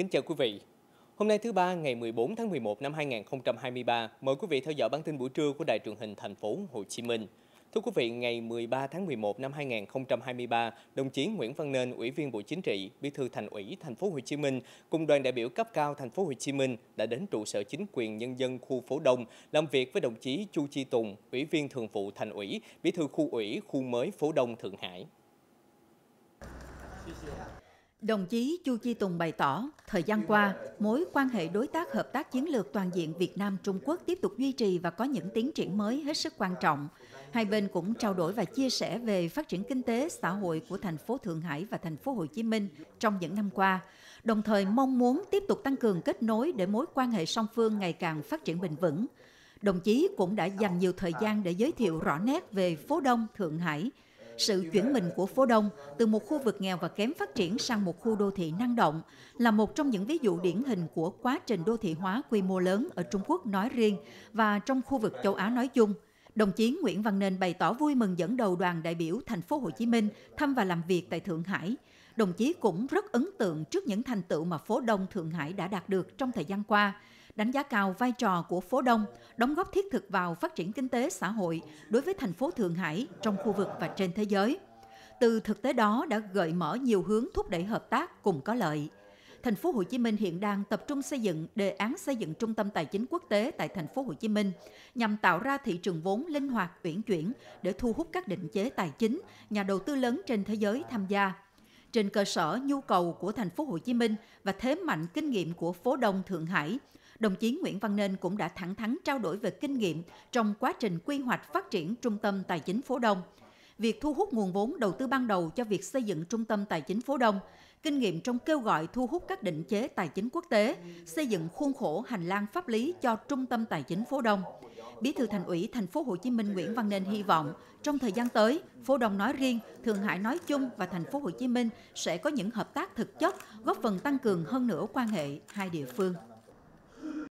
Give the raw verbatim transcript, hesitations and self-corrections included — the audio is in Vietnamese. Kính chào quý vị. Hôm nay thứ ba ngày mười bốn tháng mười một năm hai nghìn không trăm hai mươi ba, mời quý vị theo dõi bản tin buổi trưa của Đài Truyền hình Thành phố Hồ Chí Minh. Thưa quý vị, ngày mười ba tháng mười một năm hai nghìn không trăm hai mươi ba, đồng chí Nguyễn Văn Nên, Ủy viên Bộ Chính trị, Bí thư Thành ủy Thành phố Hồ Chí Minh cùng đoàn đại biểu cấp cao Thành phố Hồ Chí Minh đã đến trụ sở Chính quyền Nhân dân khu phố Đông làm việc với đồng chí Chu Chi Tùng, Ủy viên Thường vụ Thành ủy, Bí thư khu ủy khu mới phố Đông Thượng Hải. Đồng chí Chu Chi Tùng bày tỏ, thời gian qua, mối quan hệ đối tác hợp tác chiến lược toàn diện Việt Nam-Trung Quốc tiếp tục duy trì và có những tiến triển mới hết sức quan trọng. Hai bên cũng trao đổi và chia sẻ về phát triển kinh tế, xã hội của thành phố Thượng Hải và thành phố Hồ Chí Minh trong những năm qua, đồng thời mong muốn tiếp tục tăng cường kết nối để mối quan hệ song phương ngày càng phát triển bền vững. Đồng chí cũng đã dành nhiều thời gian để giới thiệu rõ nét về phố Đông Thượng Hải, sự chuyển mình của phố Đông từ một khu vực nghèo và kém phát triển sang một khu đô thị năng động là một trong những ví dụ điển hình của quá trình đô thị hóa quy mô lớn ở Trung Quốc nói riêng và trong khu vực châu Á nói chung. Đồng chí Nguyễn Văn Nên bày tỏ vui mừng dẫn đầu đoàn đại biểu Thành phố Hồ Chí Minh thăm và làm việc tại Thượng Hải. Đồng chí cũng rất ấn tượng trước những thành tựu mà phố Đông Thượng Hải đã đạt được trong thời gian qua, đánh giá cao vai trò của phố Đông, đóng góp thiết thực vào phát triển kinh tế xã hội đối với thành phố Thượng Hải trong khu vực và trên thế giới. Từ thực tế đó đã gợi mở nhiều hướng thúc đẩy hợp tác cùng có lợi. Thành phố Hồ Chí Minh hiện đang tập trung xây dựng đề án xây dựng trung tâm tài chính quốc tế tại thành phố Hồ Chí Minh nhằm tạo ra thị trường vốn linh hoạt uyển chuyển để thu hút các định chế tài chính, nhà đầu tư lớn trên thế giới tham gia. Trên cơ sở nhu cầu của thành phố Hồ Chí Minh và thế mạnh kinh nghiệm của phố Đông Thượng Hải, đồng chí Nguyễn Văn Nên cũng đã thẳng thắn trao đổi về kinh nghiệm trong quá trình quy hoạch phát triển trung tâm tài chính phố Đông. Việc thu hút nguồn vốn đầu tư ban đầu cho việc xây dựng trung tâm tài chính phố Đông, kinh nghiệm trong kêu gọi thu hút các định chế tài chính quốc tế, xây dựng khuôn khổ hành lang pháp lý cho trung tâm tài chính phố Đông. Bí thư Thành ủy Thành phố Hồ Chí Minh Nguyễn Văn Nên hy vọng trong thời gian tới, phố Đông nói riêng, Thượng Hải nói chung và Thành phố Hồ Chí Minh sẽ có những hợp tác thực chất, góp phần tăng cường hơn nữa quan hệ hai địa phương.